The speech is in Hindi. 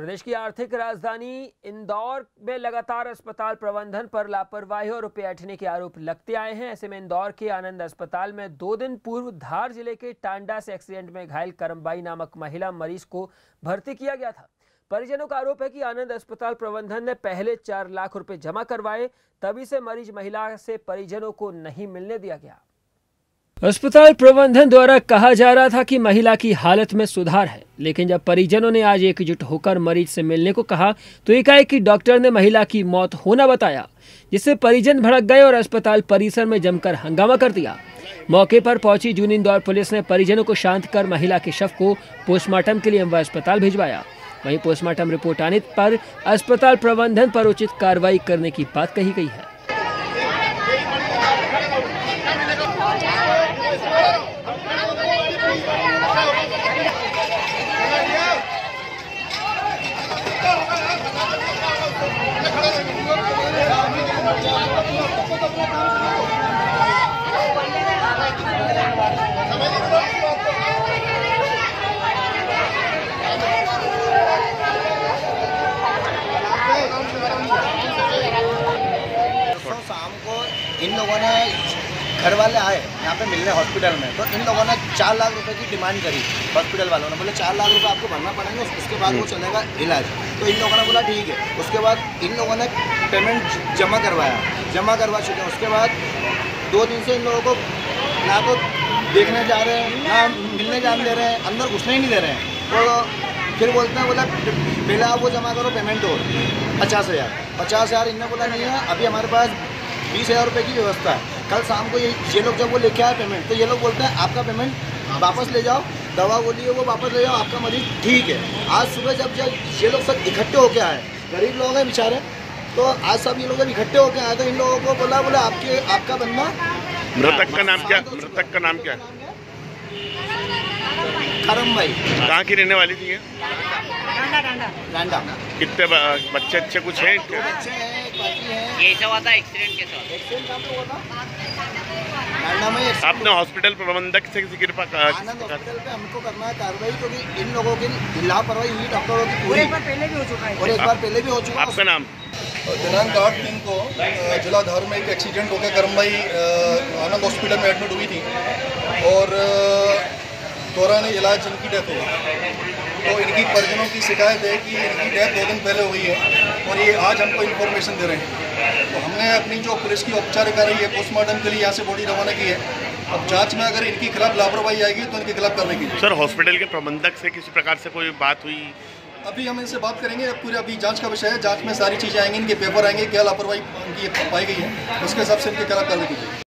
प्रदेश की आर्थिक राजधानी इंदौर में लगातार अस्पताल प्रबंधन पर लापरवाही और रुपये ऐंठने के आरोप लगते आए हैं। ऐसे में इंदौर के आनंद अस्पताल में 2 दिन पूर्व धार जिले के टांडा से एक्सीडेंट में घायल करमबाई नामक महिला मरीज को भर्ती किया गया था। परिजनों का आरोप है कि आनंद अस्पताल प्रबंधन ने पहले 4 लाख रुपए जमा करवाए, तभी से मरीज महिला से परिजनों को नहीं मिलने दिया गया। अस्पताल प्रबंधन द्वारा कहा जा रहा था कि महिला की हालत में सुधार है, लेकिन जब परिजनों ने आज एकजुट होकर मरीज से मिलने को कहा तो एकाएक डॉक्टर ने महिला की मौत होना बताया, जिससे परिजन भड़क गए और अस्पताल परिसर में जमकर हंगामा कर दिया। मौके पर पहुंची जूनियर इंदौर पुलिस ने परिजनों को शांत कर महिला के शव को पोस्टमार्टम के लिए अम्बा अस्पताल भिजवाया। वहीं पोस्टमार्टम रिपोर्ट आने पर अस्पताल प्रबंधन पर उचित कार्रवाई करने की बात कही गई है। शाम को इन लोगों ने घर वाले आए यहाँ पे मिलने हॉस्पिटल में, तो इन लोगों ने 4 लाख रुपए की डिमांड करी। हॉस्पिटल वालों ने बोले 4 लाख रुपए आपको भरना पड़ेगा, उसके बाद वो चलेगा इलाज। तो इन लोगों ने बोला ठीक है। उसके बाद इन लोगों ने पेमेंट जमा करवा चुके हैं। उसके बाद 2 दिन से इन लोगों को ना तो देखने जा रहे हैं, ना मिलने जान दे रहे हैं, अंदर घुसने ही नहीं दे रहे हैं। तो फिर बोलते हैं बोला पहले आप वो जमा करो पेमेंट दो 50,000 इनने बोला नहीं है, अभी हमारे पास 20,000 रुपये की व्यवस्था है। कल शाम को ये लोग जब वो लेके आए पेमेंट, तो ये लोग बोलते हैं आपका पेमेंट वापस ले जाओ, दवा बोली है वो वापस ले जाओ, आपका मरीज ठीक है। आज सुबह जब ये लोग सब इकट्ठे होके आए, गरीब लोग हैं बेचारे, तो आज सब ये लोग जब इकट्ठे होके आए तो इन लोगों को बोला आपका बंदा। मृतक का नाम क्या करमबाई। कहाँ की रहने वाली थी? कितने बच्चे अच्छे कुछ है? एक्सीडेंट के साथ आपने हॉस्पिटल प्रबंधक से कृपा आनंद हॉस्पिटल पे हमको करना है कार्रवाई, क्योंकि इन लोगों की लापरवाही हुई डॉक्टरों की पूरी। एक बार पहले भी हो चुका है। आपका नाम? दिनांक 8/3 को जिला धार में एक एक्सीडेंट होकर करमबाई आनंद हॉस्पिटल में एडमिट हुई थी और दौरान इलाज इनकी डेथ हो गई। तो इनकी परिजनों की शिकायत है कि इनकी डेथ 2 दिन पहले हुई है और ये आज हमको इन्फॉर्मेशन दे रहे हैं। तो हमने अपनी जो पुलिस की औपचारिक कार्रवाई है पोस्टमार्टम के लिए यहाँ से बॉडी रवाना की है। अब जांच में अगर इनके खिलाफ लापरवाही आएगी तो इनके खिलाफ कार्रवाई की। सर, हॉस्पिटल के प्रबंधक से किसी प्रकार से कोई बात हुई? अभी हम इनसे बात करेंगे, पूरे अभी जांच का विषय है। जाँच में सारी चीज़ें आएंगी, इनके पेपर आएंगे, क्या लापरवाही इनकी पाई गई है उसके हिसाब से इनके खिलाफ कार्रवाई की जाएगी।